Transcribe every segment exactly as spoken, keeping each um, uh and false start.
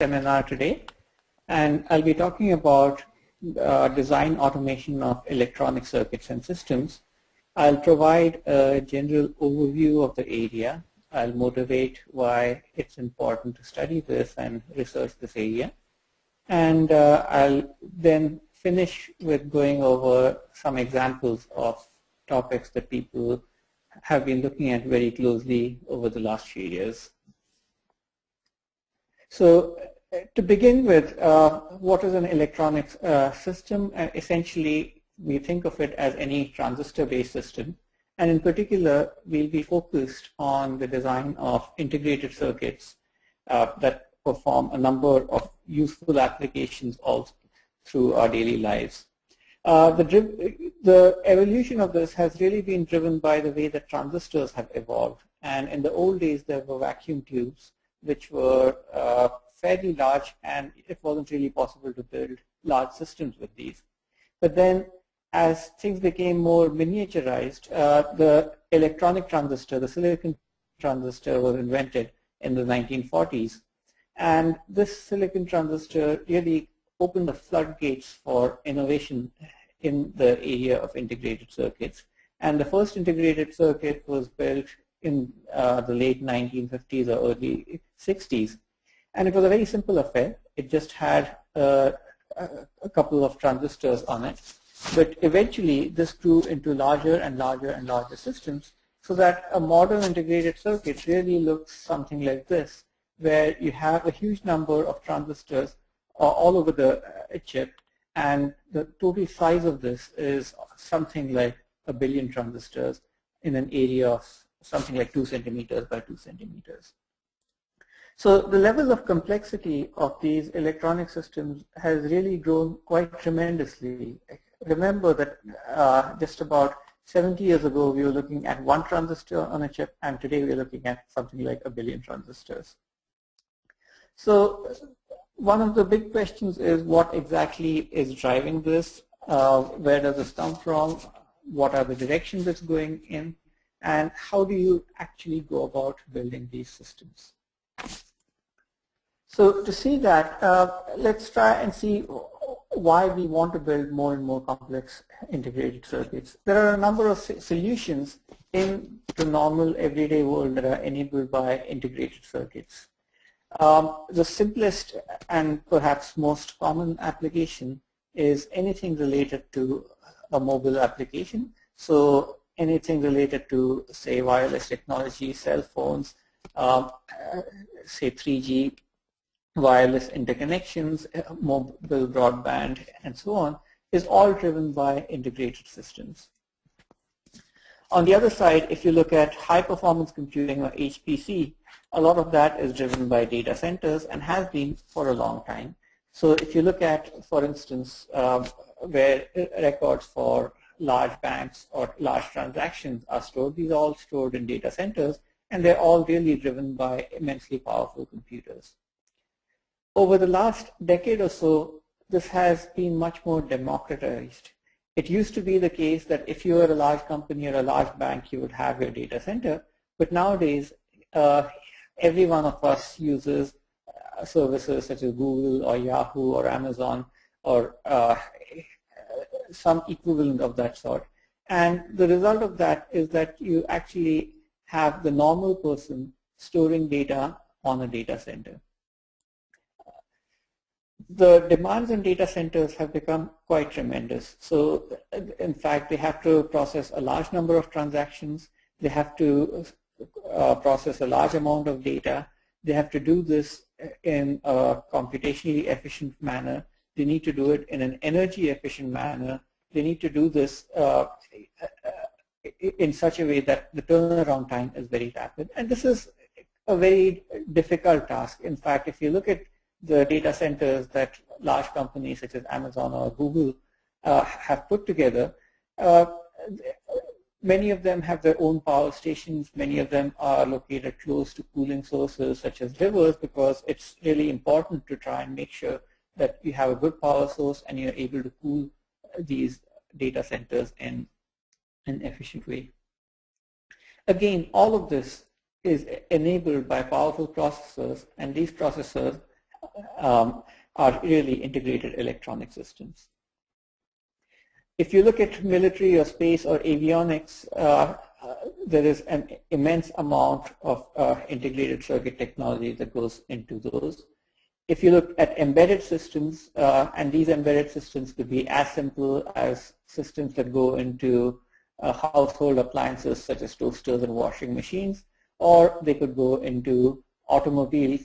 seminar today, and I'll be talking about uh, design automation of electronic circuits and systems. I'll provide a general overview of the area. I'll motivate why it's important to study this and research this area. And uh, I'll then finish with going over some examples of topics that people have been looking at very closely over the last few years. So to begin with, uh, what is an electronics uh, system? Uh, essentially, we think of it as any transistor-based system. And in particular, we'll be focused on the design of integrated circuits uh, that perform a number of useful applications all through our daily lives. Uh, the, the evolution of this has really been driven by the way that transistors have evolved. And in the old days, there were vacuum tubes, which were uh, fairly large, and it wasn't really possible to build large systems with these. But then, as things became more miniaturized, uh, the electronic transistor, the silicon transistor, was invented in the nineteen forties. And this silicon transistor really opened the floodgates for innovation in the area of integrated circuits. And the first integrated circuit was built in uh, the late nineteen fifties or early sixties. And it was a very simple affair. It just had uh, a couple of transistors on it. But eventually, this grew into larger and larger and larger systems, so that a modern integrated circuit really looks something like this, where you have a huge number of transistors uh, all over the uh, chip, and the total size of this is something like a billion transistors in an area of something like two centimeters by two centimeters. So the level of complexity of these electronic systems has really grown quite tremendously. Remember that uh, just about seventy years ago, we were looking at one transistor on a chip, and today we're looking at something like a billion transistors. So one of the big questions is, what exactly is driving this? Uh, where does this come from? What are the directions it's going in? And how do you actually go about building these systems? So to see that, uh, let's try and see why we want to build more and more complex integrated circuits. There are a number of solutions in the normal everyday world that are enabled by integrated circuits. Um, the simplest and perhaps most common application is anything related to a mobile application. So anything related to, say, wireless technology, cell phones, um, say three G, wireless interconnections, mobile broadband, and so on, is all driven by integrated systems. On the other side, if you look at high-performance computing, or H P C, a lot of that is driven by data centers and has been for a long time. So if you look at, for instance, uh, where records for large banks or large transactions are stored, these are all stored in data centers, and they're all really driven by immensely powerful computers. Over the last decade or so, this has been much more democratized. It used to be the case that if you were a large company or a large bank, you would have your data center. But nowadays, uh, every one of us uses uh, services such as Google or Yahoo or Amazon or uh, some equivalent of that sort. And the result of that is that you actually have the normal person storing data on a data center. The demands on data centers have become quite tremendous. So in fact, they have to process a large number of transactions. They have to uh, process a large amount of data. They have to do this in a computationally efficient manner. They need to do it in an energy efficient manner. They need to do this uh, in such a way that the turnaround time is very rapid. And this is a very difficult task. In fact, if you look at the data centers that large companies such as Amazon or Google uh, have put together, uh, many of them have their own power stations. Many of them are located close to cooling sources such as rivers, because it's really important to try and make sure that you have a good power source and you're able to cool these data centers in an efficient way. Again, all of this is enabled by powerful processors, and these processors um, are really integrated electronic systems. If you look at military or space or avionics, uh, uh, there is an immense amount of uh, integrated circuit technology that goes into those. If you look at embedded systems, uh, and these embedded systems could be as simple as systems that go into uh, household appliances such as toasters and washing machines, or they could go into automobiles.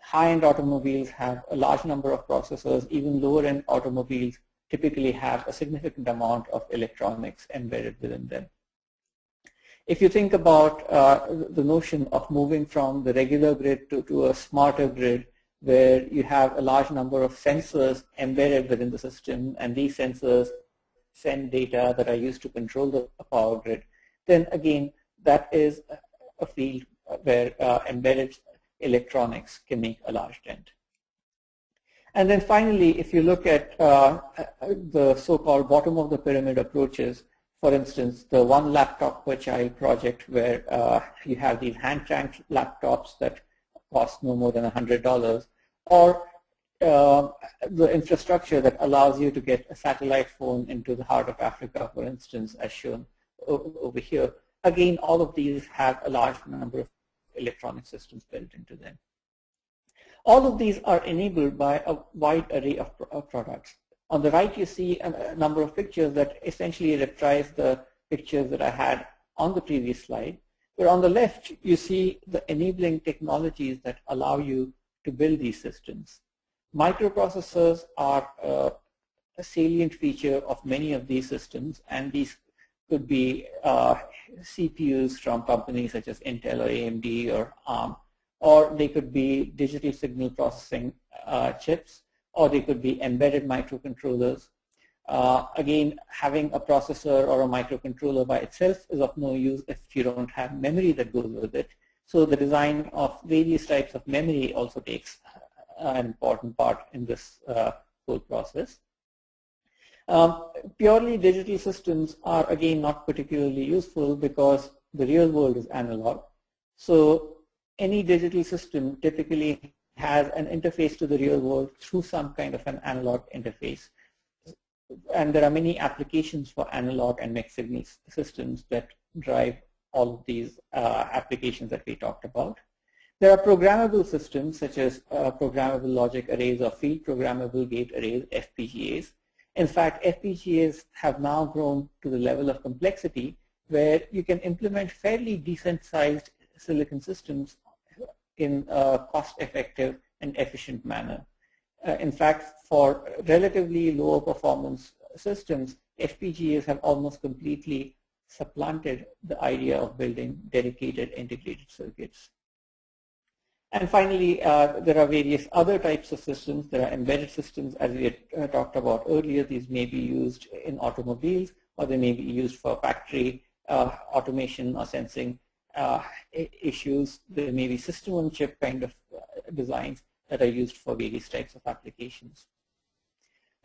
High-end automobiles have a large number of processors. Even lower-end automobiles typically have a significant amount of electronics embedded within them. If you think about uh, the notion of moving from the regular grid to, to a smarter grid, where you have a large number of sensors embedded within the system, and these sensors send data that are used to control the power grid, then again, that is a field where uh, embedded electronics can make a large dent. And then finally, if you look at uh, the so-called bottom of the pyramid approaches, for instance, the One Laptop per Child project, where uh, you have these hand-cranked laptops that cost no more than one hundred dollars, or uh, the infrastructure that allows you to get a satellite phone into the heart of Africa, for instance, as shown over here. Again, all of these have a large number of electronic systems built into them. All of these are enabled by a wide array of, of products. On the right, you see a, a number of pictures that essentially reprise the pictures that I had on the previous slide. But on the left, you see the enabling technologies that allow you to build these systems. Microprocessors are uh, a salient feature of many of these systems, and these could be uh, C P Us from companies such as Intel or A M D or ARM, or they could be digital signal processing uh, chips, or they could be embedded microcontrollers. Uh, again, having a processor or a microcontroller by itself is of no use if you don't have memory that goes with it. So the design of various types of memory also takes an important part in this uh, whole process. Um, purely digital systems are again not particularly useful because the real world is analog. So any digital system typically has an interface to the real world through some kind of an analog interface. And there are many applications for analog and mixed signal systems that drive all of these uh, applications that we talked about. There are programmable systems such as uh, programmable logic arrays or field programmable gate arrays, F P G As. In fact, F P G As have now grown to the level of complexity where you can implement fairly decent-sized silicon systems in a cost-effective and efficient manner. Uh, in fact, for relatively lower performance systems, F P G As have almost completely supplanted the idea of building dedicated integrated circuits. And finally, uh, there are various other types of systems. There are embedded systems, as we had uh, talked about earlier. These may be used in automobiles, or they may be used for factory uh, automation or sensing uh, issues. There may be system-on-chip kind of uh, designs that are used for various types of applications.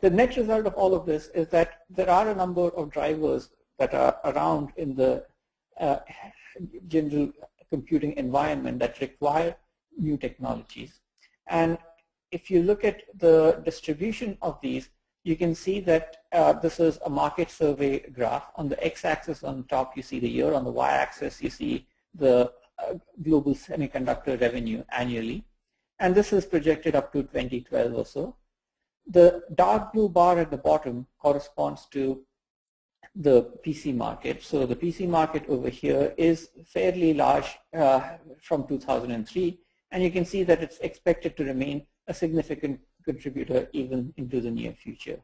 The net result of all of this is that there are a number of drivers that are around in the uh, general computing environment that require new technologies. And if you look at the distribution of these, you can see that uh, this is a market survey graph. On the x-axis on top, you see the year. On the y-axis, you see the uh, global semiconductor revenue annually. And this is projected up to twenty twelve or so. The dark blue bar at the bottom corresponds to the P C market. So the P C market over here is fairly large uh, from two thousand three. And you can see that it's expected to remain a significant contributor even into the near future.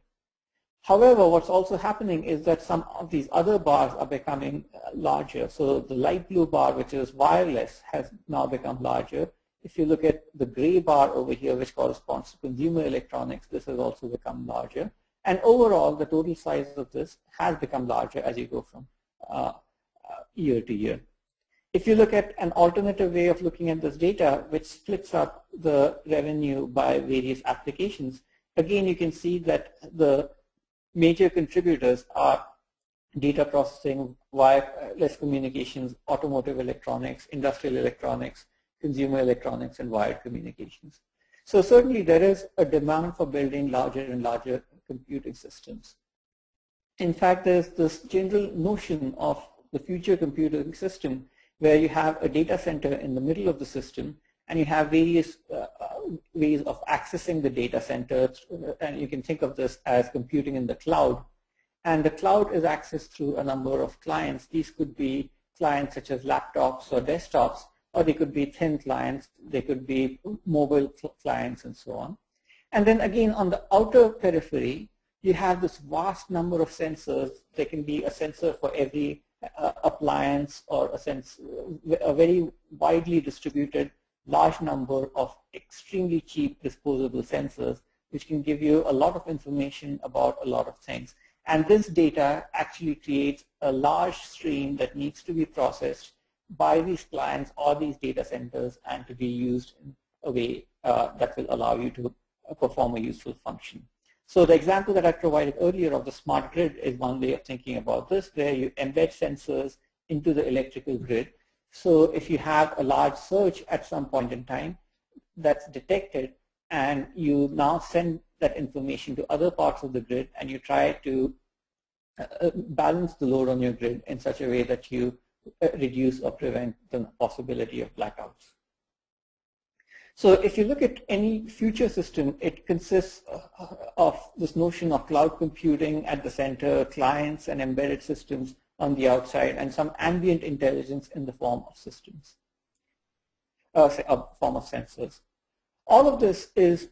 However, what's also happening is that some of these other bars are becoming larger. So the light blue bar, which is wireless, has now become larger. If you look at the gray bar over here, which corresponds to consumer electronics, this has also become larger. And overall, the total size of this has become larger as you go from uh, year to year. If you look at an alternative way of looking at this data, which splits up the revenue by various applications, again, you can see that the major contributors are data processing, wireless communications, automotive electronics, industrial electronics, consumer electronics, and wired communications. So certainly there is a demand for building larger and larger computing systems. In fact, there's this general notion of the future computing system where you have a data center in the middle of the system and you have various uh, ways of accessing the data center, and you can think of this as computing in the cloud. And the cloud is accessed through a number of clients. These could be clients such as laptops or desktops, or they could be thin clients, they could be mobile clients, and so on. And then again, on the outer periphery, you have this vast number of sensors. There can be a sensor for every uh, appliance, or a, sense, a very widely distributed large number of extremely cheap disposable sensors, which can give you a lot of information about a lot of things. And this data actually creates a large stream that needs to be processed by these clients or these data centers and to be used in a way uh, that will allow you to perform a useful function. So the example that I provided earlier of the smart grid is one way of thinking about this, where you embed sensors into the electrical grid. So if you have a large surge at some point in time that's detected, and you now send that information to other parts of the grid, and you try to uh, balance the load on your grid in such a way that you uh, reduce or prevent the possibility of blackouts. So if you look at any future system, it consists of this notion of cloud computing at the center, clients and embedded systems on the outside, and some ambient intelligence in the form of systems, uh, form of sensors. All of this is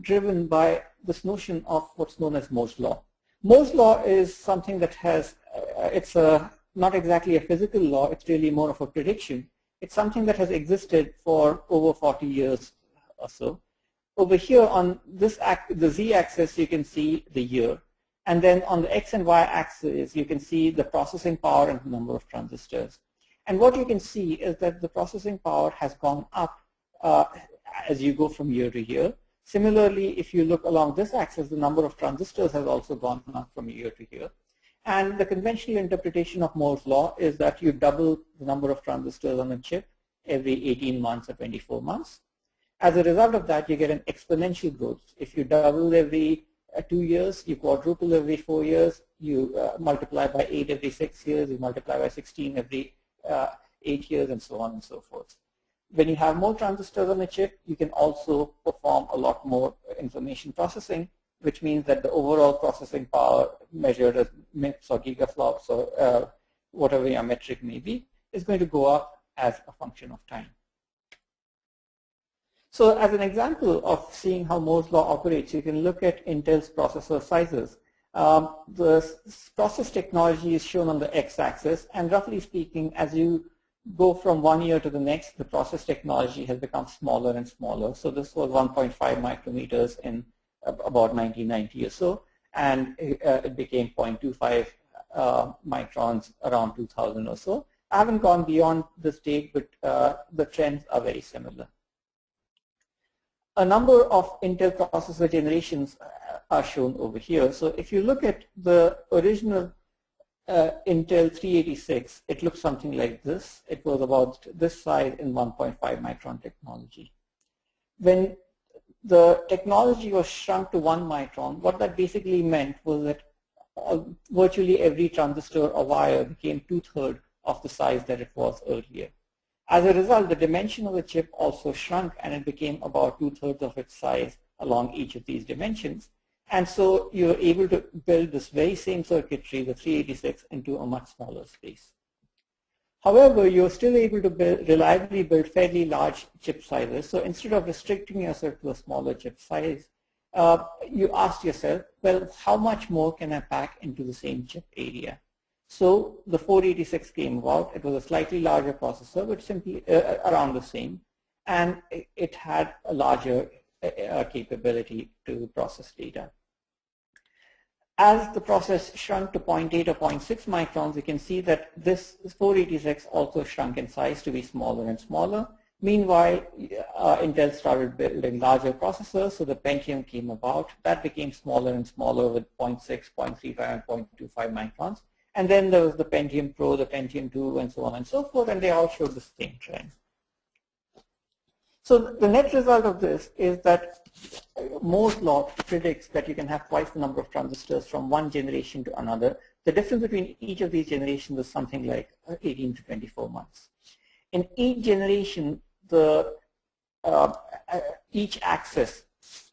driven by this notion of what's known as Moore's law. Moore's law is something that has, uh, it's a, not exactly a physical law, it's really more of a prediction. It's something that has existed for over forty years or so. Over here on this the z-axis, you can see the year. And then on the x and y-axis, you can see the processing power and the number of transistors. And what you can see is that the processing power has gone up uh, as you go from year to year. Similarly, if you look along this axis, the number of transistors has also gone up from year to year. And the conventional interpretation of Moore's law is that you double the number of transistors on a chip every eighteen months or twenty-four months. As a result of that, you get an exponential growth. If you double every uh, two years, you quadruple every four years, you uh, multiply by eight every six years, you multiply by sixteen every uh, eight years, and so on and so forth. When you have more transistors on a chip, you can also perform a lot more information processing, which means that the overall processing power, measured as MIPS or gigaflops or uh, whatever your metric may be, is going to go up as a function of time. So as an example of seeing how Moore's law operates, you can look at Intel's processor sizes. Um, the process technology is shown on the x-axis, and roughly speaking, as you go from one year to the next, the process technology has become smaller and smaller. So this was one point five micrometers in about nineteen ninety or so, and uh, it became zero point two five uh, microns around two thousand or so. I haven't gone beyond this date, but uh, the trends are very similar. A number of Intel processor generations are shown over here. So if you look at the original uh, Intel three eighty-six, it looks something like this. It was about this size in one point five micron technology. When the technology was shrunk to one micron, what that basically meant was that uh, virtually every transistor or wire became two-thirds of the size that it was earlier. As a result, the dimension of the chip also shrunk, and it became about two-thirds of its size along each of these dimensions. And so you were able to build this very same circuitry, the three eighty-six, into a much smaller space. However, you're still able to build, reliably build fairly large chip sizes. So instead of restricting yourself to a smaller chip size, uh, you ask yourself, well, how much more can I pack into the same chip area? So the four eighty-six came about. It was a slightly larger processor, but simply uh, around the same. And it had a larger uh, capability to process data. As the process shrunk to zero point eight or zero point six microns, you can see that this four eighty-six also shrunk in size to be smaller and smaller. Meanwhile, uh, Intel started building larger processors, so the Pentium came about. That became smaller and smaller with zero point six, zero point three five, and zero point two five microns. And then there was the Pentium Pro, the Pentium two, and so on and so forth, and they all showed the same trend. So the net result of this is that Moore's law predicts that you can have twice the number of transistors from one generation to another. The difference between each of these generations is something like eighteen to twenty-four months. In each generation, the uh, each axis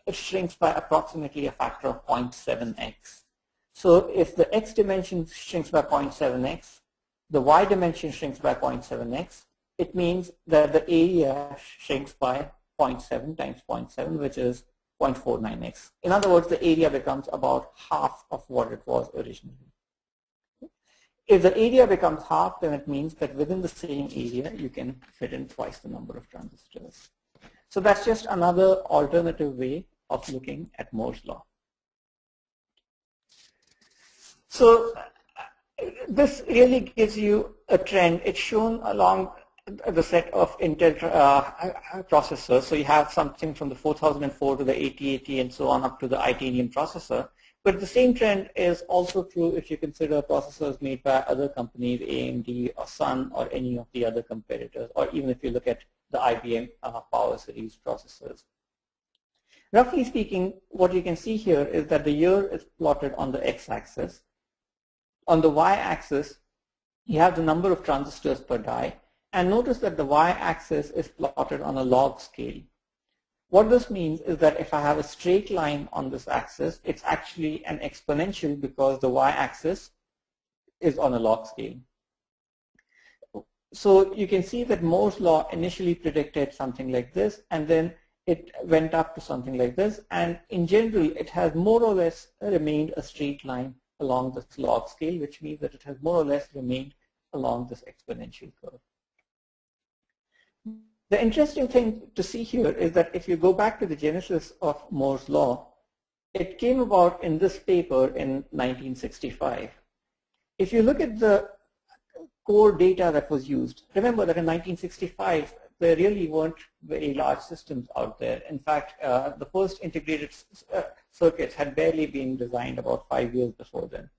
it shrinks by approximately a factor of zero point seven x. So if the x dimension shrinks by zero point seven x, the y dimension shrinks by zero point seven x, it means that the area shrinks by zero point seven times zero point seven, which is zero point four nine x. In other words, the area becomes about half of what it was originally. If the area becomes half, then it means that within the same area, you can fit in twice the number of transistors. So that's just another alternative way of looking at Moore's law. So this really gives you a trend. It's shown along the set of Intel uh, processors. So you have something from the four thousand four to the eighty eighty and so on up to the Itanium processor. But the same trend is also true if you consider processors made by other companies, A M D or Sun or any of the other competitors, or even if you look at the I B M uh, Power Series processors. Roughly speaking, what you can see here is that the year is plotted on the x-axis. On the y-axis, you have the number of transistors per die, and notice that the y-axis is plotted on a log scale. What this means is that if I have a straight line on this axis, it's actually an exponential because the y-axis is on a log scale. So you can see that Moore's law initially predicted something like this, and then it went up to something like this, and in general it has more or less remained a straight line along this log scale, which means that it has more or less remained along this exponential curve. The interesting thing to see here is that if you go back to the genesis of Moore's law, it came about in this paper in nineteen sixty-five. If you look at the core data that was used, remember that in nineteen sixty-five, there really weren't very large systems out there. In fact, uh, the first integrated uh, circuits had barely been designed about five years before then.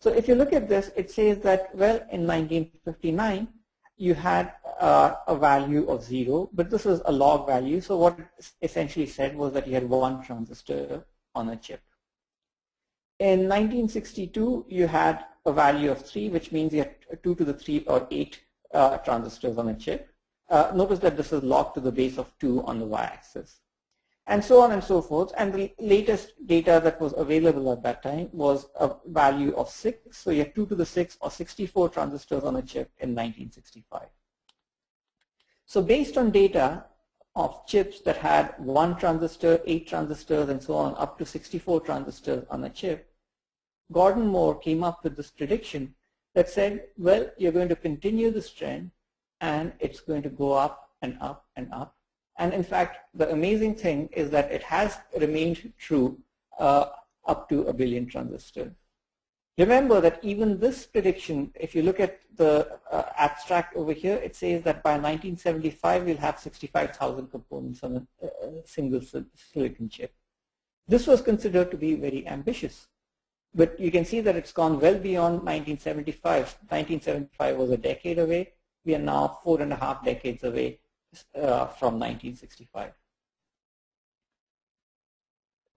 So if you look at this, it says that, well, in nineteen fifty-nine, you had uh, a value of zero, but this is a log value. So what it essentially said was that you had one transistor on a chip. In nineteen sixty-two, you had a value of three, which means you had two to the three or eight uh, transistors on a chip. Uh, notice that this is log to the base of two on the y-axis, and so on and so forth. And the latest data that was available at that time was a value of six. So you have two to the six or sixty-four transistors on a chip in nineteen sixty-five. So based on data of chips that had one transistor, eight transistors, and so on, up to sixty-four transistors on a chip, Gordon Moore came up with this prediction that said, well, you're going to continue this trend, and it's going to go up and up and up. And in fact, the amazing thing is that it has remained true uh, up to a billion transistors. Remember that even this prediction, if you look at the uh, abstract over here, it says that by nineteen seventy-five, we'll have sixty-five thousand components on a uh, single silicon chip. This was considered to be very ambitious, but you can see that it's gone well beyond nineteen seventy-five. nineteen seventy-five was a decade away. We are now four and a half decades away uh, from nineteen sixty-five.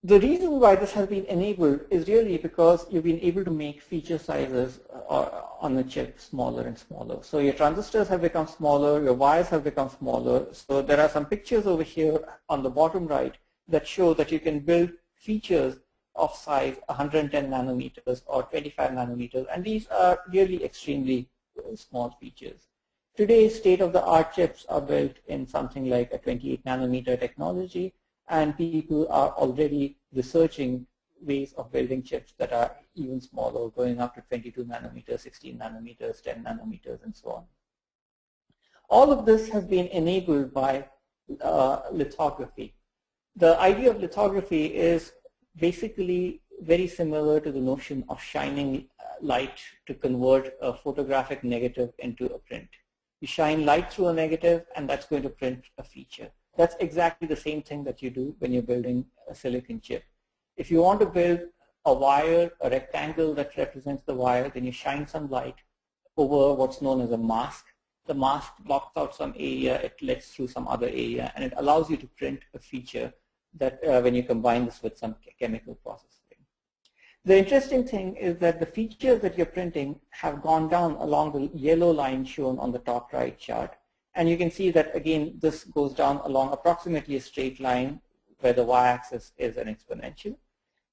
The reason why this has been enabled is really because you've been able to make feature sizes uh, on the chip smaller and smaller. So your transistors have become smaller, your wires have become smaller. So there are some pictures over here on the bottom right that show that you can build features of size one hundred ten nanometers or twenty-five nanometers, and these are really extremely small features. Today, state-of-the-art chips are built in something like a twenty-eight nanometer technology, and people are already researching ways of building chips that are even smaller, going up to twenty-two nanometers, sixteen nanometers, ten nanometers, and so on. All of this has been enabled by uh, lithography. The idea of lithography is basically very similar to the notion of shining light to convert a photographic negative into a print. You shine light through a negative, and that's going to print a feature. That's exactly the same thing that you do when you're building a silicon chip. If you want to build a wire, a rectangle that represents the wire, then you shine some light over what's known as a mask, the mask blocks out some area, it lets through some other area, and it allows you to print a feature that uh, when you combine this with some chemical process. The interesting thing is that the features that you're printing have gone down along the yellow line shown on the top right chart. And you can see that, again, this goes down along approximately a straight line where the y-axis is an exponential.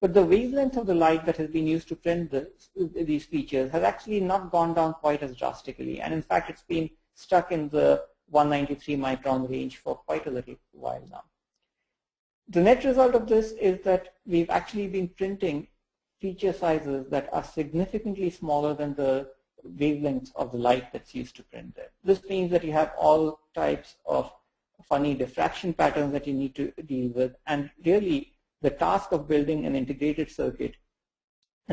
But the wavelength of the light that has been used to print the, these features has actually not gone down quite as drastically. And in fact, it's been stuck in the one ninety-three micron range for quite a little while now. The net result of this is that we've actually been printing feature sizes that are significantly smaller than the wavelengths of the light that's used to print there. This means that you have all types of funny diffraction patterns that you need to deal with, and really the task of building an integrated circuit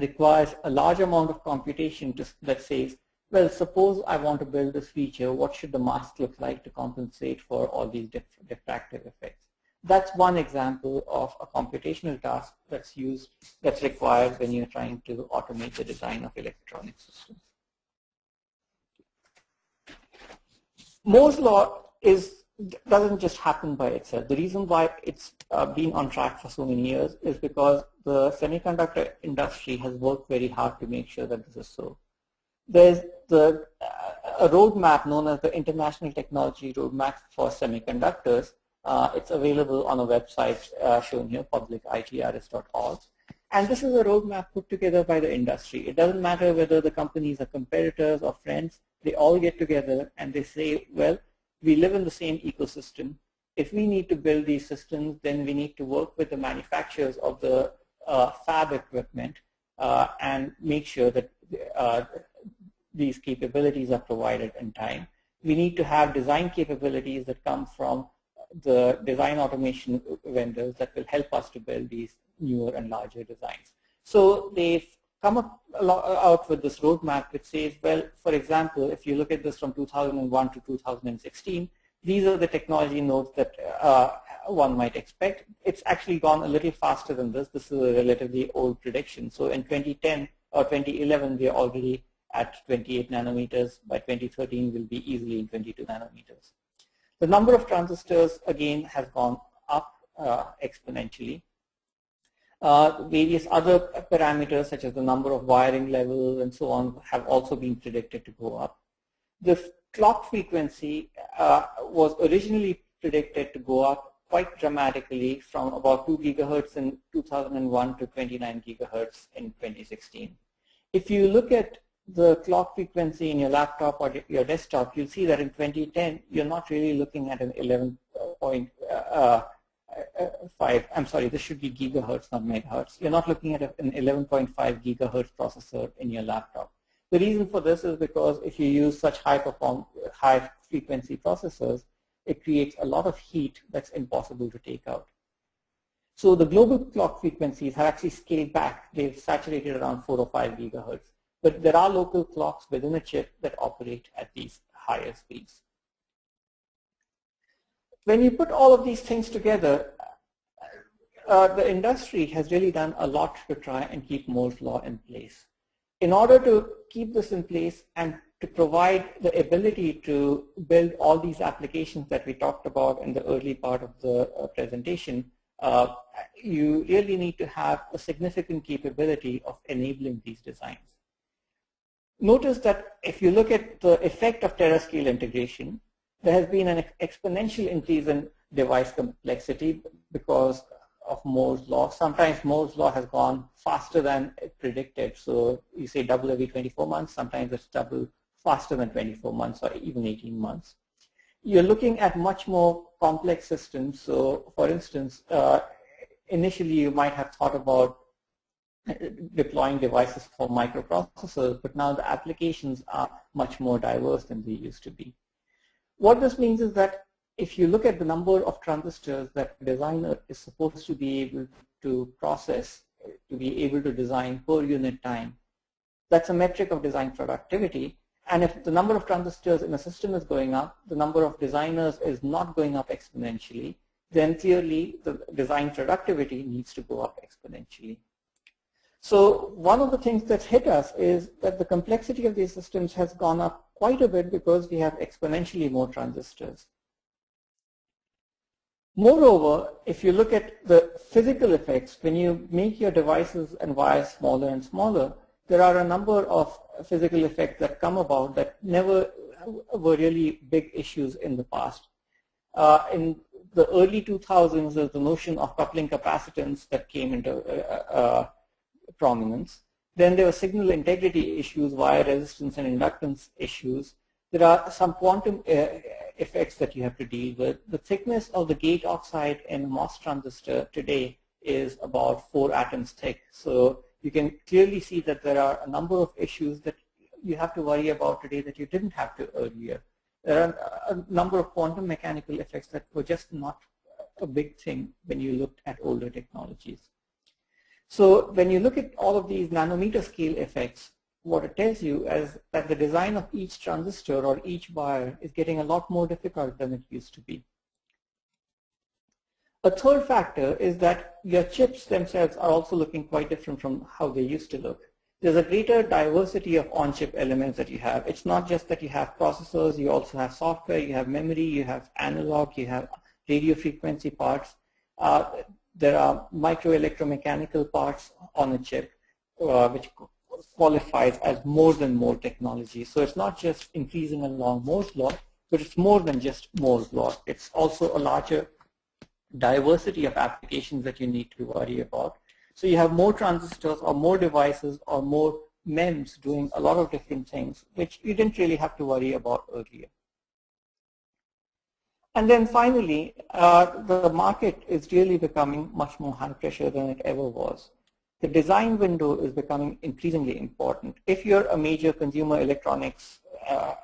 requires a large amount of computation to, that says, well, suppose I want to build this feature, what should the mask look like to compensate for all these diff diffractive effects? That's one example of a computational task that's used, that's required when you're trying to automate the design of electronic systems. Moore's law is, doesn't just happen by itself. The reason why it's uh, been on track for so many years is because the semiconductor industry has worked very hard to make sure that this is so. There's the, uh, a roadmap known as the International Technology Roadmap for Semiconductors. Uh, it's available on a website uh, shown here, public I T R S dot org. And this is a roadmap put together by the industry. It doesn't matter whether the companies are competitors or friends. They all get together and they say, well, we live in the same ecosystem. If we need to build these systems, then we need to work with the manufacturers of the uh, fab equipment uh, and make sure that uh, these capabilities are provided in time. We need to have design capabilities that come from the design automation vendors that will help us to build these newer and larger designs. So they've come up, out with this roadmap which says, well, for example, if you look at this from two thousand one to two thousand sixteen, these are the technology nodes that uh, one might expect. It's actually gone a little faster than this. This is a relatively old prediction. So in twenty ten or twenty eleven, we are already at twenty-eight nanometers. By twenty thirteen, we'll be easily in twenty-two nanometers. The number of transistors, again, has gone up uh, exponentially. Uh, various other parameters, such as the number of wiring levels and so on, have also been predicted to go up. The clock frequency uh, was originally predicted to go up quite dramatically from about two gigahertz in two thousand one to twenty-nine gigahertz in twenty sixteen. If you look at the clock frequency in your laptop or your desktop, you'll see that in twenty ten, you're not really looking at an eleven point five, I'm sorry, this should be gigahertz, not megahertz. You're not looking at an eleven point five gigahertz processor in your laptop. The reason for this is because if you use such high perform, high frequency processors, it creates a lot of heat that's impossible to take out. So the global clock frequencies have actually scaled back. They've saturated around four or five gigahertz. But there are local clocks within a chip that operate at these higher speeds. When you put all of these things together, uh, the industry has really done a lot to try and keep Moore's law in place. In order to keep this in place and to provide the ability to build all these applications that we talked about in the early part of the uh, presentation, uh, you really need to have a significant capability of enabling these designs. Notice that if you look at the effect of terascale integration, there has been an exponential increase in device complexity because of Moore's law. Sometimes Moore's law has gone faster than it predicted. So you say double every twenty-four months. Sometimes it's double faster than twenty-four months or even eighteen months. You're looking at much more complex systems. So for instance, uh, initially you might have thought about deploying devices for microprocessors, but now the applications are much more diverse than they used to be. What this means is that if you look at the number of transistors that a designer is supposed to be able to process, to be able to design per unit time, that's a metric of design productivity. And if the number of transistors in a system is going up, the number of designers is not going up exponentially, then clearly the design productivity needs to go up exponentially. So one of the things that hit us is that the complexity of these systems has gone up quite a bit because we have exponentially more transistors. Moreover, if you look at the physical effects, when you make your devices and wires smaller and smaller, there are a number of physical effects that come about that never were really big issues in the past. Uh, in the early two thousands, there's the notion of coupling capacitance that came into uh, uh, prominence. Then there were signal integrity issues, wire resistance and inductance issues. There are some quantum uh, effects that you have to deal with. The thickness of the gate oxide in a MOS transistor today is about four atoms thick. So you can clearly see that there are a number of issues that you have to worry about today that you didn't have to earlier. There are a number of quantum mechanical effects that were just not a big thing when you looked at older technologies. So when you look at all of these nanometer scale effects, what it tells you is that the design of each transistor or each wire is getting a lot more difficult than it used to be. A third factor is that your chips themselves are also looking quite different from how they used to look. There's a greater diversity of on-chip elements that you have. It's not just that you have processors, you also have software, you have memory, you have analog, you have radio frequency parts. Uh, there are microelectromechanical parts on a chip, uh, which qualifies as more than Moore technology. So it's not just increasing along Moore's law, but it's more than just Moore's law. It's also a larger diversity of applications that you need to worry about. So you have more transistors or more devices or more MEMS doing a lot of different things, which you didn't really have to worry about earlier. And then finally, uh, the market is really becoming much more high pressure than it ever was. The design window is becoming increasingly important. If you're a major consumer electronics uh,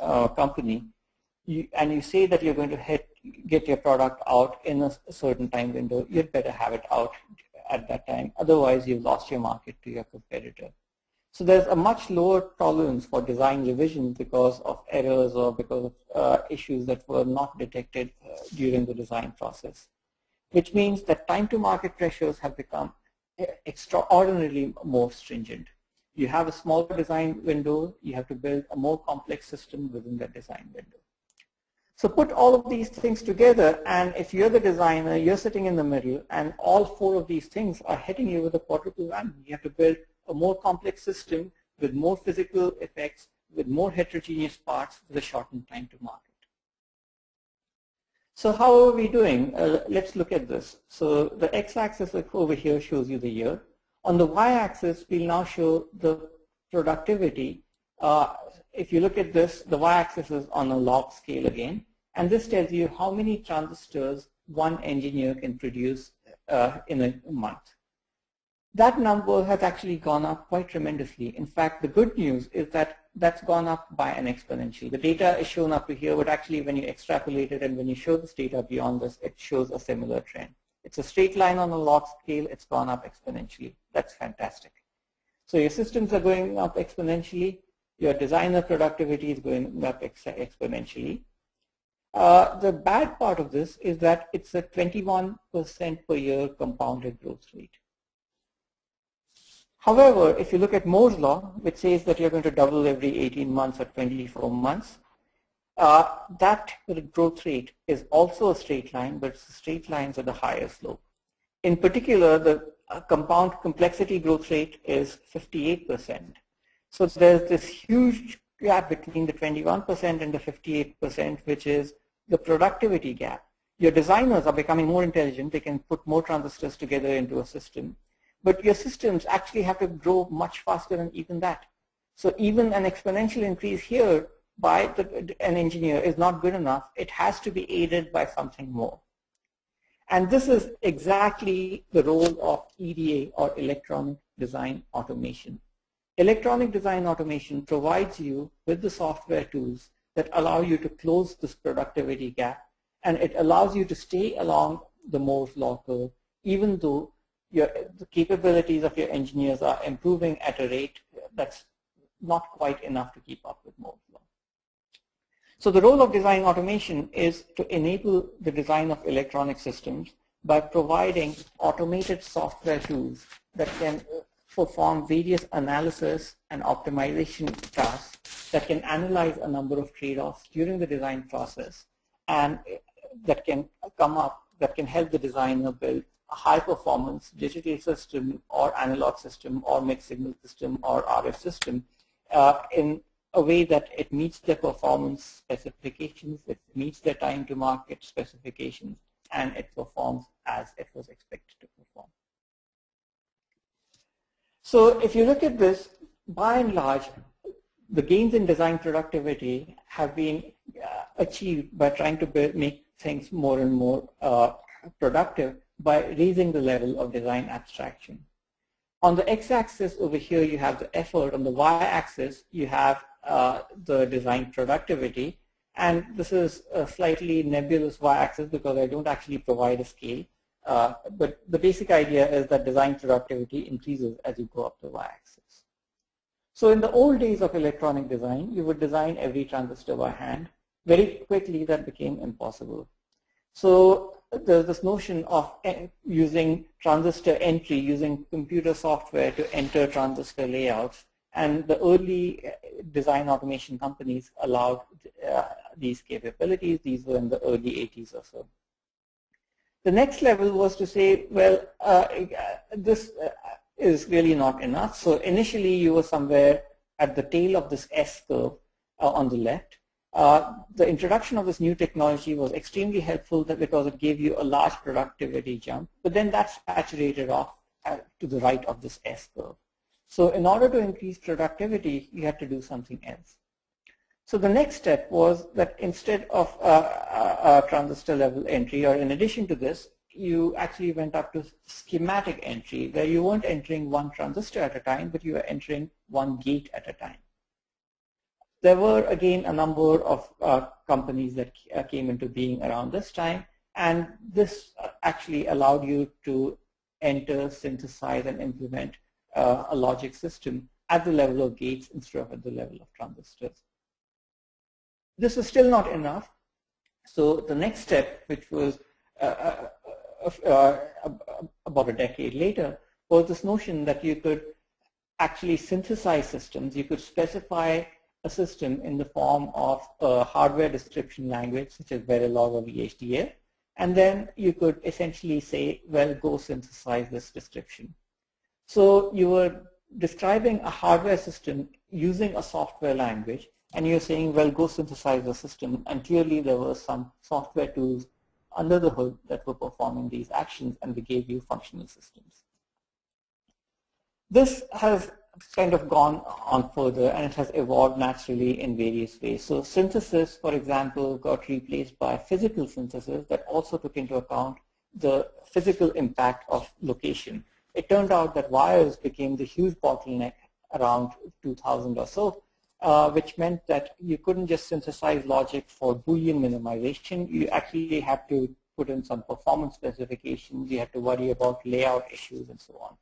uh, company you, and you say that you're going to hit, get your product out in a certain time window, you'd better have it out at that time. Otherwise, you've lost your market to your competitor. So there's a much lower tolerance for design revision because of errors or because of uh, issues that were not detected uh, during the design process, which means that time to market pressures have become extraordinarily more stringent. You have a smaller design window, you have to build a more complex system within that design window. So put all of these things together, and if you're the designer, you're sitting in the middle, and all four of these things are hitting you with a quadruple whammy. You have to build a more complex system with more physical effects, with more heterogeneous parts, with a shortened time to market. So how are we doing? Uh, let's look at this. So the x-axis over here shows you the year. On the y-axis, we'll now show the productivity. Uh, if you look at this, the y-axis is on a log scale again. And this tells you how many transistors one engineer can produce uh, in a month. That number has actually gone up quite tremendously. In fact, the good news is that that's gone up by an exponential. The data is shown up here, but actually when you extrapolate it and when you show this data beyond this, it shows a similar trend. It's a straight line on a log scale. It's gone up exponentially. That's fantastic. So your systems are going up exponentially. Your designer productivity is going up ex exponentially. Uh, the bad part of this is that it's a twenty-one percent per year compounded growth rate. However, if you look at Moore's law, which says that you're going to double every eighteen months or twenty-four months, uh, that growth rate is also a straight line, but it's straight lines at the higher slope. In particular, the compound complexity growth rate is fifty-eight percent. So there's this huge gap between the twenty-one percent and the fifty-eight percent, which is the productivity gap. Your designers are becoming more intelligent. They can put more transistors together into a system. But your systems actually have to grow much faster than even that. So even an exponential increase here by the, an engineer is not good enough. It has to be aided by something more. And this is exactly the role of E D A, or electronic design automation. Electronic design automation provides you with the software tools that allow you to close this productivity gap, and it allows you to stay along the Moore's law curve, even though your, the capabilities of your engineers are improving at a rate that's not quite enough to keep up with Moore's law. So the role of design automation is to enable the design of electronic systems by providing automated software tools that can perform various analysis and optimization tasks that can analyze a number of trade-offs during the design process, and that can come up, that can help the designer build a high-performance digital system or analog system or mixed-signal system or R F system uh, in a way that it meets their performance specifications, it meets their time-to-market specifications, and it performs as it was expected to perform. So if you look at this, by and large, the gains in design productivity have been uh, achieved by trying to build, make things more and more uh, productive by raising the level of design abstraction. On the x-axis over here, you have the effort. On the y-axis, you have uh, the design productivity. And this is a slightly nebulous y-axis because I don't actually provide a scale. Uh, but the basic idea is that design productivity increases as you go up the y-axis. So in the old days of electronic design, you would design every transistor by hand. Very quickly, that became impossible. So there's this notion of using transistor entry, using computer software to enter transistor layouts. And the early design automation companies allowed uh, these capabilities. These were in the early eighties or so. The next level was to say, well, uh, this uh, is really not enough. So initially, you were somewhere at the tail of this S-curve uh, on the left. Uh, the introduction of this new technology was extremely helpful because it gave you a large productivity jump, but then that saturated off uh, to the right of this S-curve. So in order to increase productivity, you had to do something else. So the next step was that instead of uh, uh, transistor level entry, or in addition to this, you actually went up to schematic entry, where you weren't entering one transistor at a time, but you were entering one gate at a time. There were, again, a number of uh, companies that uh, came into being around this time, and this actually allowed you to enter, synthesize, and implement uh, a logic system at the level of gates instead of at the level of transistors. This is still not enough, so the next step, which was uh, uh, uh, about a decade later, was this notion that you could actually synthesize systems. You could specify a system in the form of a hardware description language, such as Verilog or V H D L, and then you could essentially say, well, go synthesize this description. So you were describing a hardware system using a software language, and you're saying, well, go synthesize the system, and clearly there were some software tools under the hood that were performing these actions, and they gave you functional systems. This has kind of gone on further, and it has evolved naturally in various ways. So synthesis, for example, got replaced by physical synthesis that also took into account the physical impact of location. It turned out that wires became the huge bottleneck around two thousand or so, uh, which meant that you couldn't just synthesize logic for Boolean minimization. You actually had to put in some performance specifications. You had to worry about layout issues and so on.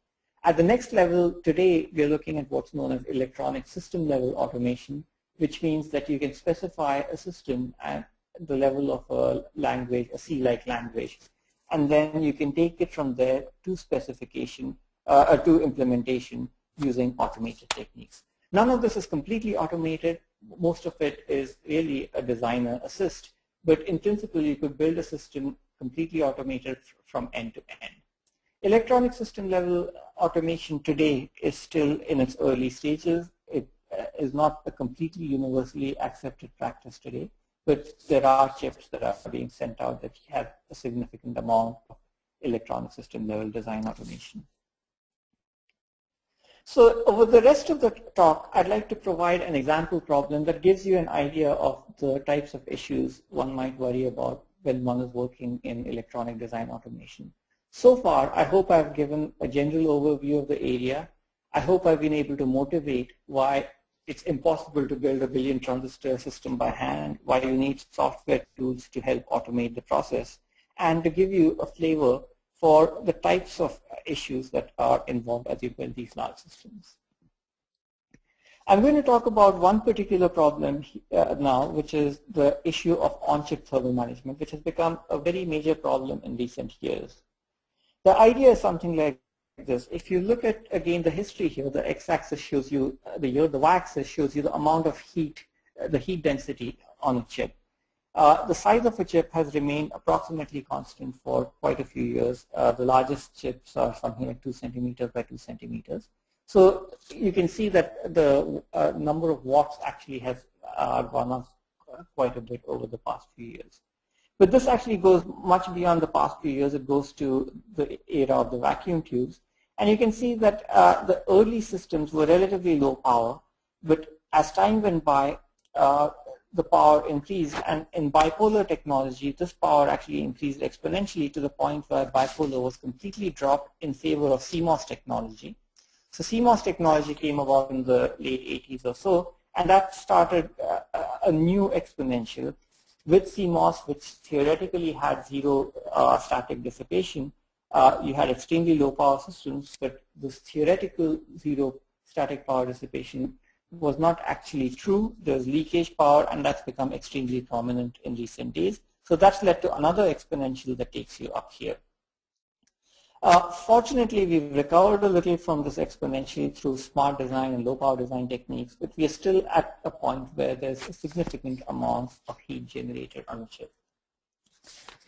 At the next level, today, we are looking at what's known as electronic system-level automation, which means that you can specify a system at the level of a language, a C-like language, and then you can take it from there to specification, uh, to implementation using automated techniques. None of this is completely automated. Most of it is really a designer assist, but in principle, you could build a system completely automated from end to end. Electronic system-level automation today is still in its early stages. It is not a completely universally accepted practice today, but there are chips that are being sent out that have a significant amount of electronic system-level design automation. So over the rest of the talk, I'd like to provide an example problem that gives you an idea of the types of issues one might worry about when one is working in electronic design automation. So far, I hope I've given a general overview of the area. I hope I've been able to motivate why it's impossible to build a billion transistor system by hand, why you need software tools to help automate the process, and to give you a flavor for the types of issues that are involved as you build these large systems. I'm going to talk about one particular problem now, which is the issue of on-chip thermal management, which has become a very major problem in recent years. The idea is something like this. If you look at, again, the history here, the x-axis shows you the year, the y-axis shows you the amount of heat, the heat density on a chip. Uh, the size of a chip has remained approximately constant for quite a few years. Uh, the largest chips are something like two centimeters by two centimeters. So you can see that the uh, number of watts actually has uh, gone up quite a bit over the past few years. But this actually goes much beyond the past few years. It goes to the era of the vacuum tubes. And you can see that uh, the early systems were relatively low power, but as time went by, uh, the power increased, and in bipolar technology, this power actually increased exponentially to the point where bipolar was completely dropped in favor of C MOS technology. So C MOS technology came about in the late eighties or so, and that started uh, a new exponential with C MOS, which theoretically had zero uh, static dissipation. Uh, you had extremely low power systems, but this theoretical zero static power dissipation was not actually true. There's leakage power, and that's become extremely prominent in recent days. So that's led to another exponential that takes you up here. Uh, fortunately, we've recovered a little from this exponential through smart design and low power design techniques, but we are still at a point where there's a significant amount of heat generated on a chip.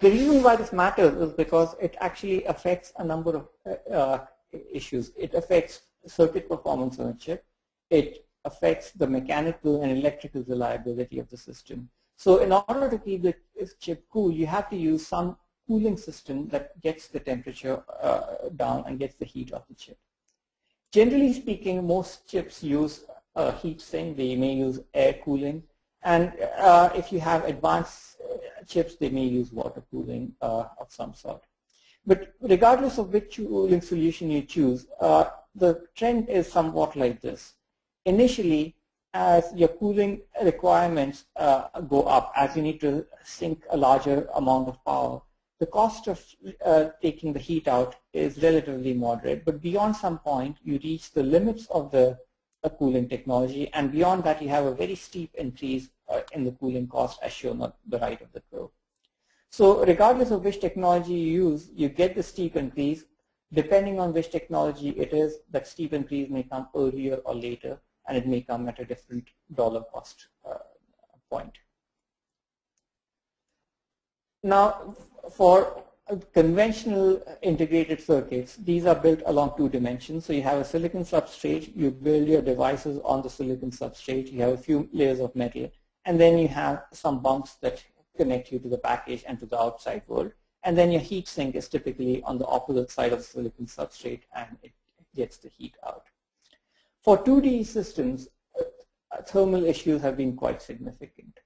The reason why this matters is because it actually affects a number of uh, issues. It affects circuit performance on a chip. It affects the mechanical and electrical reliability of the system. So in order to keep the chip cool, you have to use some cooling system that gets the temperature uh, down and gets the heat off the chip. Generally speaking, most chips use a heat sink. They may use air cooling. And uh, if you have advanced chips, they may use water cooling uh, of some sort. But regardless of which cooling solution you choose, uh, the trend is somewhat like this. Initially, as your cooling requirements uh, go up, as you need to sink a larger amount of power, the cost of uh, taking the heat out is relatively moderate. But beyond some point, you reach the limits of the uh, cooling technology. And beyond that, you have a very steep increase uh, in the cooling cost, as shown on the right of the curve. So regardless of which technology you use, you get the steep increase. Depending on which technology it is, that steep increase may come earlier or later, and it may come at a different dollar cost uh, point. Now, for conventional integrated circuits, these are built along two dimensions. So you have a silicon substrate. You build your devices on the silicon substrate. You have a few layers of metal. And then you have some bumps that connect you to the package and to the outside world. And then your heat sink is typically on the opposite side of the silicon substrate, and it gets the heat out. For two D systems, thermal issues have been quite significant.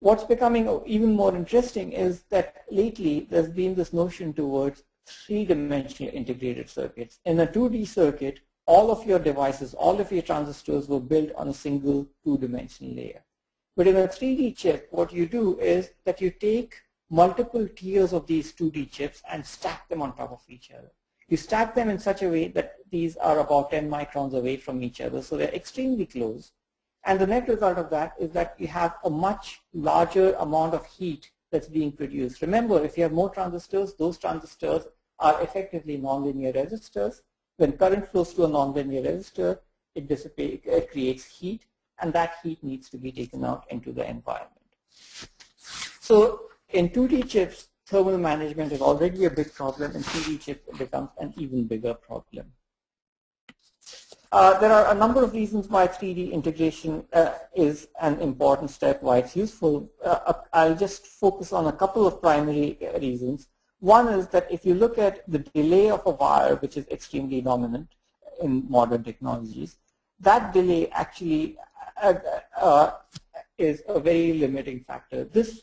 What's becoming even more interesting is that lately there's been this notion towards three-dimensional integrated circuits. In a two D circuit, all of your devices, all of your transistors were built on a single two-dimensional layer. But in a three D chip, what you do is that you take multiple tiers of these two D chips and stack them on top of each other. You stack them in such a way that these are about ten microns away from each other, so they're extremely close. And the net result of that is that you have a much larger amount of heat that's being produced. Remember, if you have more transistors, those transistors are effectively nonlinear resistors. When current flows through a nonlinear resistor, it dissipates, it creates heat, and that heat needs to be taken out into the environment. So in two D chips, thermal management is already a big problem, and three D chips becomes an even bigger problem. Uh, there are a number of reasons why three D integration uh, is an important step, why it's useful. Uh, I'll just focus on a couple of primary reasons. One is that if you look at the delay of a wire, which is extremely dominant in modern technologies, that delay actually uh, uh, is a very limiting factor. This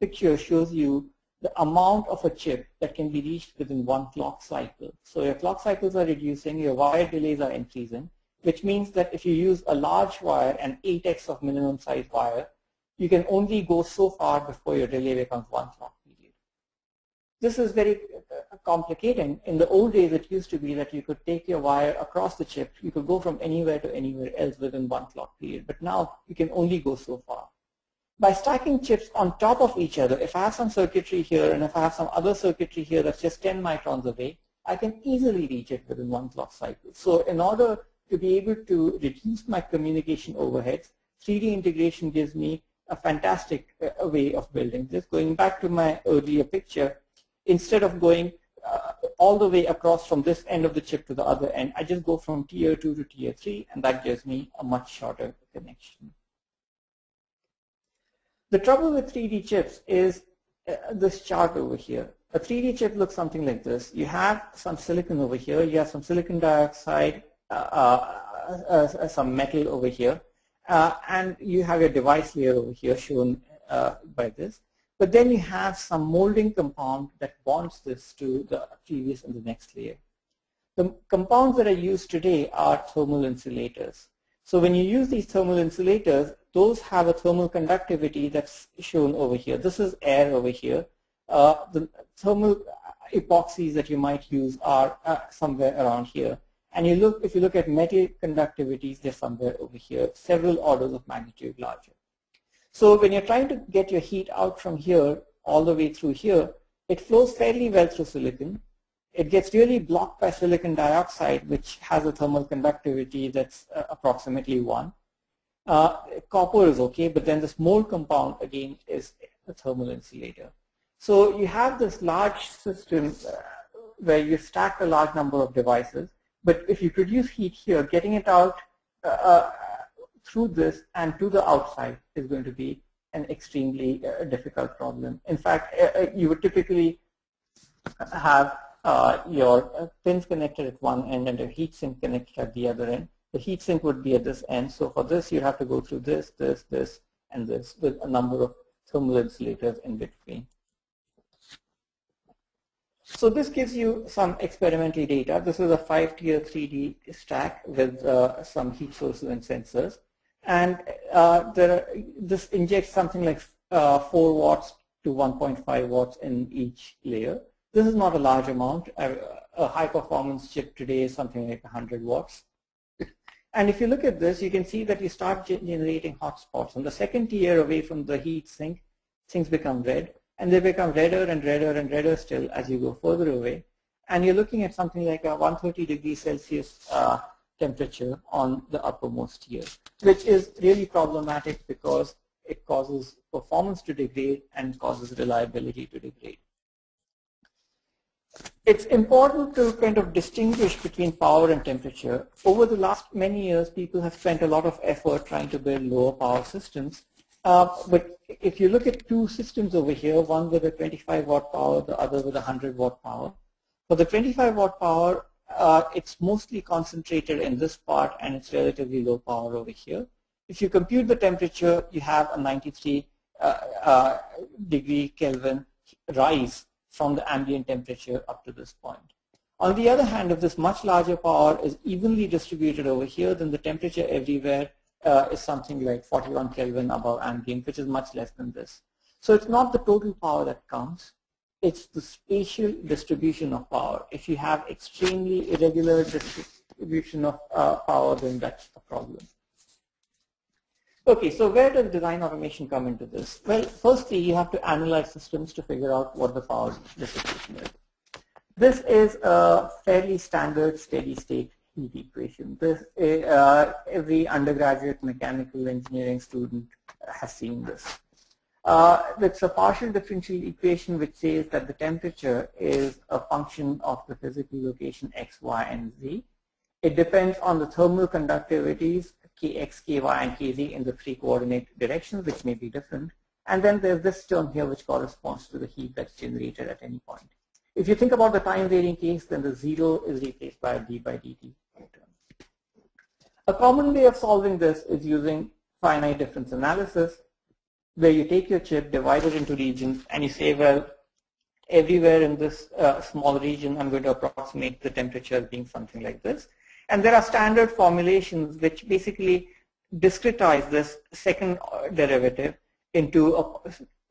picture shows you the amount of a chip that can be reached within one clock cycle. So your clock cycles are reducing, your wire delays are increasing, which means that if you use a large wire, an eight x of minimum size wire, you can only go so far before your delay becomes one clock period. This is very complicating. In the old days, it used to be that you could take your wire across the chip. You could go from anywhere to anywhere else within one clock period. But now you can only go so far. By stacking chips on top of each other, if I have some circuitry here and if I have some other circuitry here that's just ten microns away, I can easily reach it within one clock cycle. So in order to be able to reduce my communication overheads, three D integration gives me a fantastic uh, way of building this. Going back to my earlier picture, instead of going uh, all the way across from this end of the chip to the other end, I just go from tier two to tier three, and that gives me a much shorter connection. The trouble with three D chips is uh, this chart over here. A three D chip looks something like this. You have some silicon over here, you have some silicon dioxide, uh, uh, uh, uh, some metal over here, uh, and you have your device layer over here shown uh, by this. But then you have some molding compound that bonds this to the previous and the next layer. The compounds that are used today are thermal insulators. So when you use these thermal insulators, those have a thermal conductivity that's shown over here. This is air over here. Uh, the thermal epoxies that you might use are uh, somewhere around here. And you look, if you look at metal conductivities, they're somewhere over here, several orders of magnitude larger. So when you're trying to get your heat out from here all the way through here, it flows fairly well through silicon. It gets really blocked by silicon dioxide, which has a thermal conductivity that's uh, approximately one. Uh, copper is okay, but then this mold compound, again, is a thermal insulator. So you have this large system where you stack a large number of devices, but if you produce heat here, getting it out uh, through this and to the outside is going to be an extremely uh, difficult problem. In fact, uh, you would typically have uh, your pins connected at one end and a heat sink connected at the other end. The heat sink would be at this end, so for this you have to go through this, this, this, and this with a number of thermal insulators in between. So this gives you some experimental data. This is a five-tier three D stack with uh, some heat sources and sensors. And uh, there are, this injects something like uh, four watts to one point five watts in each layer. This is not a large amount. A, a high-performance chip today is something like one hundred watts. And if you look at this, you can see that you start generating hot spots. On the second tier away from the heat sink, things become red. And they become redder and redder and redder still as you go further away. And you're looking at something like a one hundred thirty degrees Celsius uh, temperature on the uppermost tier, which is really problematic because it causes performance to degrade and causes reliability to degrade. It's important to kind of distinguish between power and temperature. Over the last many years, people have spent a lot of effort trying to build lower power systems. Uh, but if you look at two systems over here, one with a twenty-five watt power, the other with a one hundred watt power. For the twenty-five watt power, uh, it's mostly concentrated in this part and it's relatively low power over here. If you compute the temperature, you have a ninety-three uh, uh, degree Kelvin rise from the ambient temperature up to this point. On the other hand, if this much larger power is evenly distributed over here, then the temperature everywhere Uh, is something like forty-one Kelvin above ambient, which is much less than this. So it's not the total power that counts, it's the spatial distribution of power. If you have extremely irregular distribution of uh, power, then that's a problem. Okay, so where does design automation come into this? Well, firstly, you have to analyze systems to figure out what the power distribution is. This is a fairly standard steady state heat equation. This, uh, every undergraduate mechanical engineering student has seen this. Uh, it's a partial differential equation which says that the temperature is a function of the physical location x, y, and z. It depends on the thermal conductivities kx, ky, and kz in the three coordinate directions, which may be different. And then there's this term here which corresponds to the heat that's generated at any point. If you think about the time varying case, then the zero is replaced by a d by dt. A common way of solving this is using finite difference analysis, where you take your chip, divide it into regions, and you say, well, everywhere in this uh, small region, I'm going to approximate the temperature as being something like this. And there are standard formulations which basically discretize this second derivative into a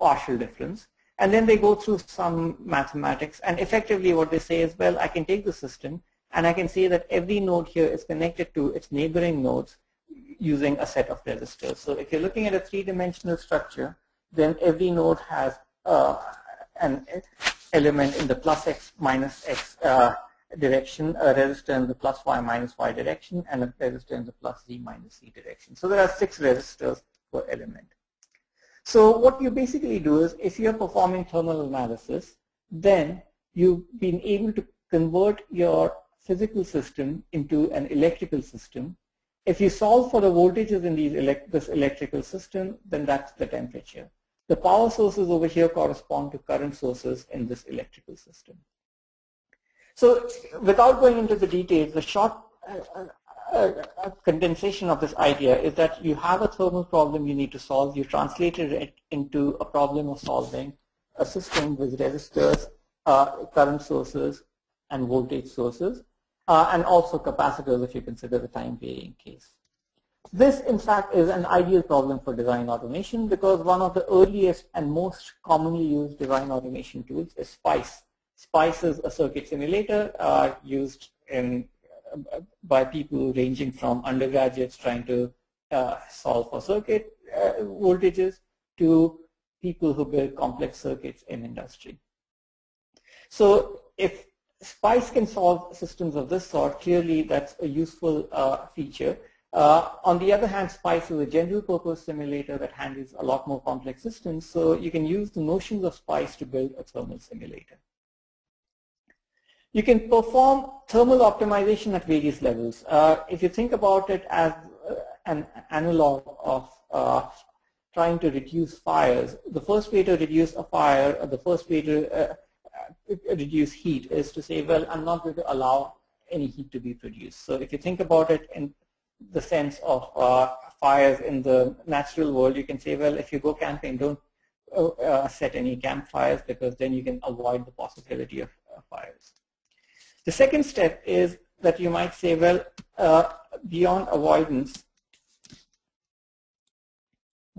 partial difference. And then they go through some mathematics, and effectively what they say is, well, I can take the system and I can say that every node here is connected to its neighboring nodes using a set of resistors. So if you're looking at a three-dimensional structure, then every node has uh, an element in the plus x, minus x uh, direction, a resistor in the plus y minus y direction, and a resistor in the plus z minus z direction. So there are six resistors per element. So what you basically do is, if you are performing thermal analysis, then you've been able to convert your physical system into an electrical system. If you solve for the voltages in these elect this electrical system, then that's the temperature. The power sources over here correspond to current sources in this electrical system. So without going into the details, the short uh, uh, uh, condensation of this idea is that you have a thermal problem you need to solve. You translated it into a problem of solving a system with resistors, uh, current sources, and voltage sources, uh, and also capacitors if you consider the time-varying case. This, in fact, is an ideal problem for design automation, because one of the earliest and most commonly used design automation tools is SPICE. SPICE is a circuit simulator uh, used in, uh, by people ranging from undergraduates trying to uh, solve for circuit uh, voltages to people who build complex circuits in industry. So if SPICE can solve systems of this sort, clearly that's a useful uh, feature. Uh, on the other hand, SPICE is a general purpose simulator that handles a lot more complex systems, so you can use the notions of SPICE to build a thermal simulator. You can perform thermal optimization at various levels. Uh, if you think about it as an analog of uh, trying to reduce fires, the first way to reduce a fire, or the first way to uh, reduce heat is to say, well, I'm not going to allow any heat to be produced. So if you think about it in the sense of uh, fires in the natural world, you can say, well, if you go camping, don't uh, set any campfires, because then you can avoid the possibility of uh, fires. The second step is that you might say, well, uh, beyond avoidance,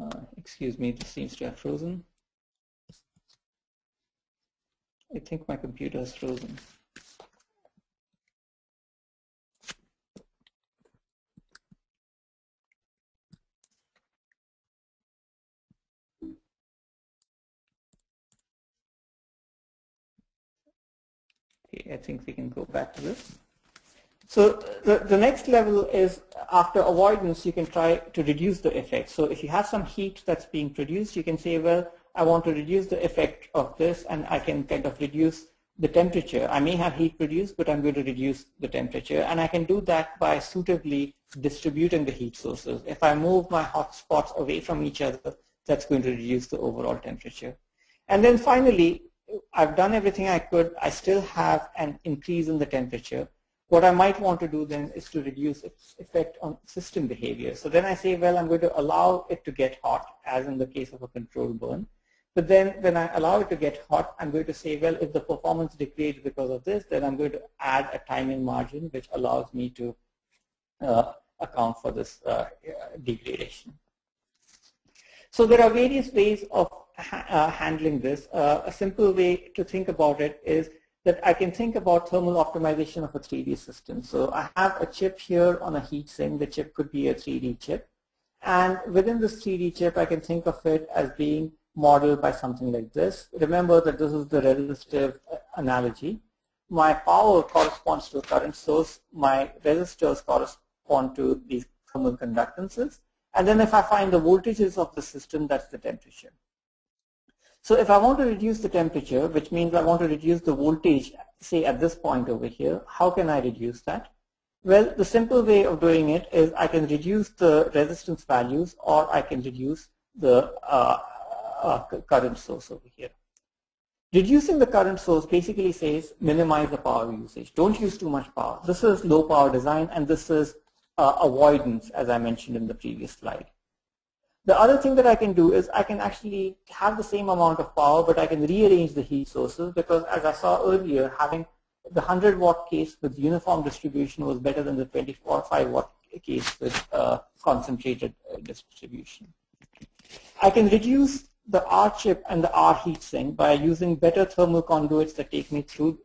uh, excuse me, this seems to have frozen. I think my computer is frozen. I think we can go back to this. So the, the next level is, after avoidance, you can try to reduce the effect. So if you have some heat that's being produced, you can say, well, I want to reduce the effect of this, and I can kind of reduce the temperature. I may have heat produced, but I'm going to reduce the temperature, and I can do that by suitably distributing the heat sources. If I move my hot spots away from each other, that's going to reduce the overall temperature. And then finally, I've done everything I could. I still have an increase in the temperature. What I might want to do then is to reduce its effect on system behavior. So then I say, well, I'm going to allow it to get hot, as in the case of a controlled burn. But then when I allow it to get hot, I'm going to say, well, if the performance degrades because of this, then I'm going to add a timing margin which allows me to uh, account for this uh, degradation. So there are various ways of Uh, handling this. Uh, a simple way to think about it is that I can think about thermal optimization of a three D system. So I have a chip here on a heat sink. The chip could be a three D chip. And within this three D chip, I can think of it as being modeled by something like this. Remember that this is the resistive analogy. My power corresponds to a current source. My resistors correspond to these thermal conductances. And then if I find the voltages of the system, that's the temperature. So if I want to reduce the temperature, which means I want to reduce the voltage, say at this point over here, how can I reduce that? Well, the simple way of doing it is I can reduce the resistance values, or I can reduce the uh, uh, current source over here. Reducing the current source basically says minimize the power usage. Don't use too much power. This is low power design, and this is uh, avoidance, as I mentioned in the previous slide. The other thing that I can do is I can actually have the same amount of power, but I can rearrange the heat sources, because as I saw earlier, having the one hundred watt case with uniform distribution was better than the twenty-four point five watt case with uh, concentrated uh, distribution. I can reduce the R chip and the R heat sink by using better thermal conduits that take me through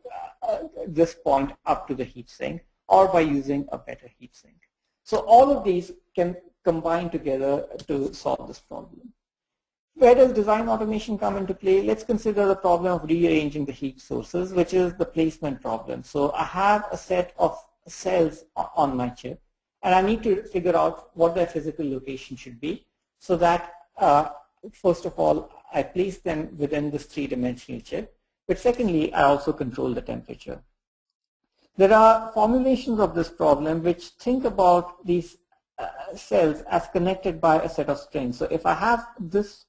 uh, this point up to the heat sink, or by using a better heat sink. So all of these can combine together to solve this problem. Where does design automation come into play? Let's consider the problem of rearranging the heat sources, which is the placement problem. So I have a set of cells on my chip, and I need to figure out what their physical location should be so that, uh, first of all, I place them within this three-dimensional chip. But secondly, I also control the temperature. There are formulations of this problem which think about these uh, cells as connected by a set of strings. So if I have this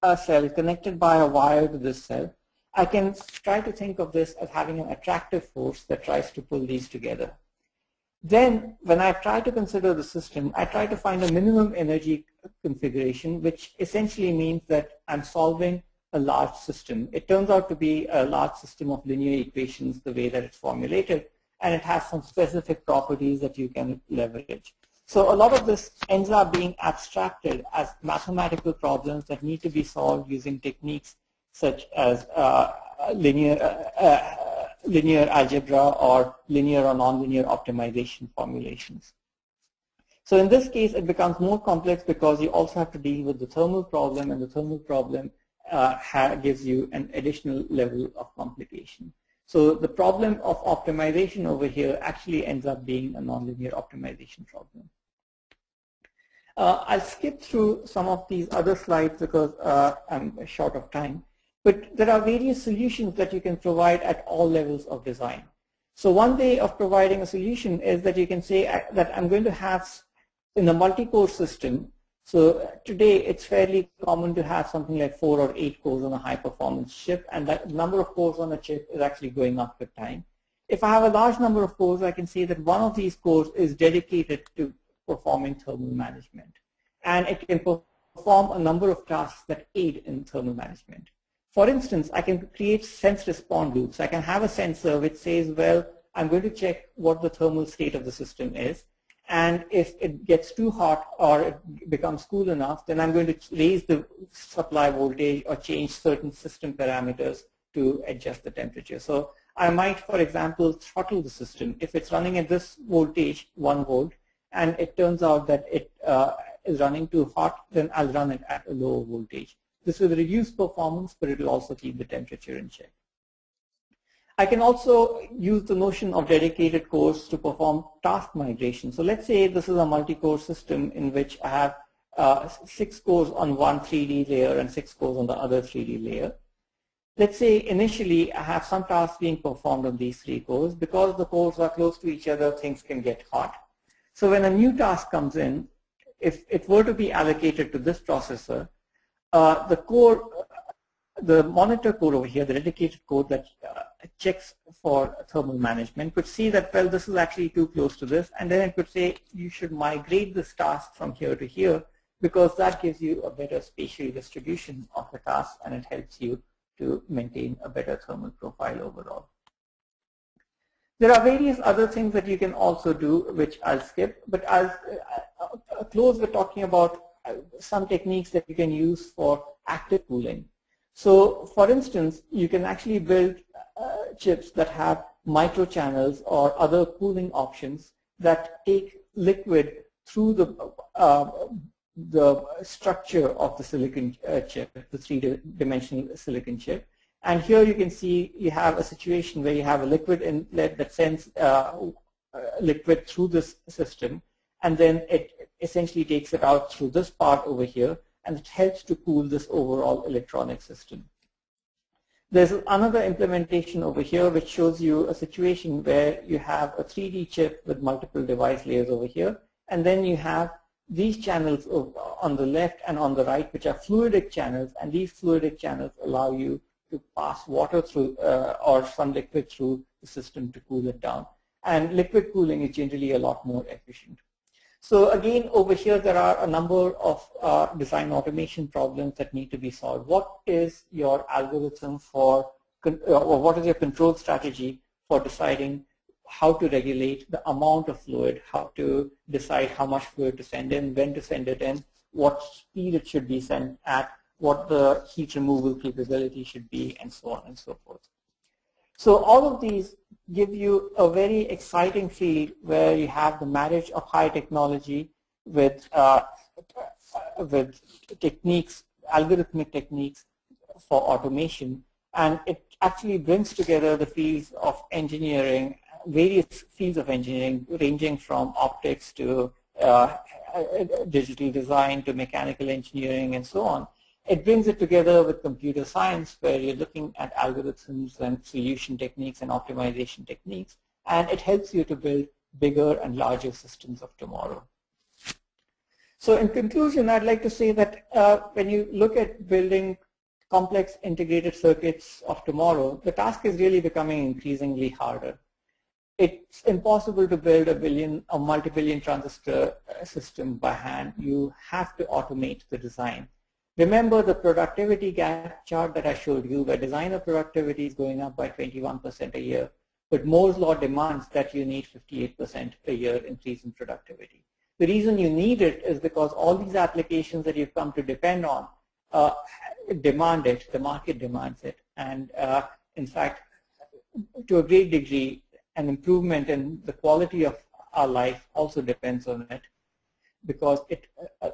a cell connected by a wire to this cell, I can try to think of this as having an attractive force that tries to pull these together. Then when I try to consider the system, I try to find a minimum energy configuration, which essentially means that I'm solving a large system. It turns out to be a large system of linear equations the way that it's formulated, and it has some specific properties that you can leverage. So a lot of this ends up being abstracted as mathematical problems that need to be solved using techniques such as uh, linear, uh, uh, linear algebra or linear or nonlinear optimization formulations. So in this case, it becomes more complex because you also have to deal with the thermal problem, and the thermal problem uh, gives you an additional level of complication. So the problem of optimization over here actually ends up being a nonlinear optimization problem. Uh, I'll skip through some of these other slides because uh, I'm short of time. But there are various solutions that you can provide at all levels of design. So one way of providing a solution is that you can say that I'm going to have in a multi-core system. So today it's fairly common to have something like four or eight cores on a high performance chip, and that number of cores on a chip is actually going up with time. If I have a large number of cores, I can say that one of these cores is dedicated to performing thermal management, and it can perform a number of tasks that aid in thermal management. For instance, I can create sense respond loops. I can have a sensor which says, well, I'm going to check what the thermal state of the system is, and if it gets too hot or it becomes cool enough, then I'm going to raise the supply voltage or change certain system parameters to adjust the temperature. So I might, for example, throttle the system. If it's running at this voltage, one volt, and it turns out that it uh, is running too hot, then I'll run it at a lower voltage. This will reduce performance, but it will also keep the temperature in check. I can also use the notion of dedicated cores to perform task migration. So let's say this is a multi-core system in which I have uh, six cores on one three D layer and six cores on the other three D layer. Let's say initially I have some tasks being performed on these three cores. Because the cores are close to each other, things can get hot. So when a new task comes in, if it were to be allocated to this processor, uh, the core, the monitor core over here, the dedicated core that uh, checks for thermal management, could see that, well, this is actually too close to this, and then it could say you should migrate this task from here to here because that gives you a better spatial distribution of the task and it helps you to maintain a better thermal profile overall. There are various other things that you can also do, which I'll skip, but I'll, I'll close with talking about some techniques that you can use for active cooling. So for instance, you can actually build uh, chips that have microchannels or other cooling options that take liquid through the, uh, the structure of the silicon uh, chip, the three-dimensional silicon chip. And here you can see you have a situation where you have a liquid inlet that sends uh, liquid through this system, and then it essentially takes it out through this part over here, and it helps to cool this overall electronic system. There's another implementation over here which shows you a situation where you have a three D chip with multiple device layers over here, and then you have these channels on the left and on the right which are fluidic channels, and these fluidic channels allow you to pass water through uh, or some liquid through the system to cool it down. And liquid cooling is generally a lot more efficient. So again, over here, there are a number of uh, design automation problems that need to be solved. What is your algorithm for, or what is your control strategy for deciding how to regulate the amount of fluid, how to decide how much fluid to send in, when to send it in, what speed it should be sent at, what the heat removal capability should be, and so on and so forth. So all of these give you a very exciting field where you have the marriage of high technology with, uh, with techniques algorithmic techniques for automation, and it actually brings together the fields of engineering, various fields of engineering ranging from optics to uh, digital design to mechanical engineering and so on. It brings it together with computer science, where you're looking at algorithms and solution techniques and optimization techniques, and it helps you to build bigger and larger systems of tomorrow. So in conclusion, I'd like to say that uh, when you look at building complex integrated circuits of tomorrow, the task is really becoming increasingly harder. It's impossible to build a billion, a multi-billion transistor system by hand. You have to automate the design. Remember the productivity gap chart that I showed you, where designer productivity is going up by twenty-one percent a year, but Moore's law demands that you need fifty-eight percent a year increase in productivity. The reason you need it is because all these applications that you've come to depend on uh, demand it, the market demands it, and uh, in fact, to a great degree, an improvement in the quality of our life also depends on it, because it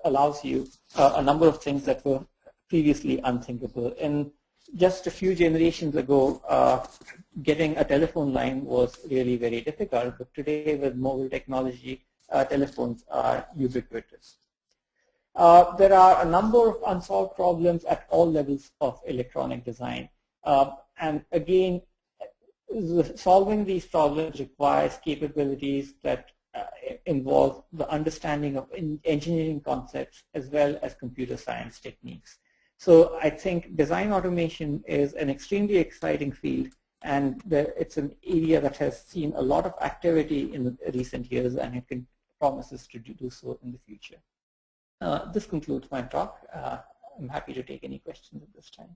allows you uh, a number of things that were previously unthinkable. And just a few generations ago, uh, getting a telephone line was really very difficult, but today with mobile technology, uh, telephones are ubiquitous. Uh, there are a number of unsolved problems at all levels of electronic design. Uh, and again, solving these problems requires capabilities that Uh, involve the understanding of in engineering concepts as well as computer science techniques. So I think design automation is an extremely exciting field, and the, it's an area that has seen a lot of activity in recent years, and it can, promises to do so in the future. Uh, this concludes my talk. Uh, I'm happy to take any questions at this time.